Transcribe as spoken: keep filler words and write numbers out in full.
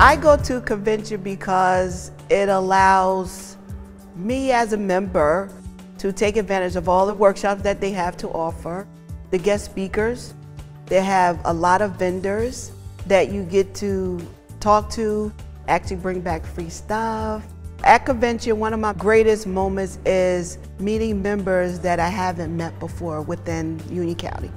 I go to convention because it allows me as a member to take advantage of all the workshops that they have to offer, the guest speakers. They have a lot of vendors that you get to talk to, actually bring back free stuff. At convention, one of my greatest moments is meeting members that I haven't met before within Union County.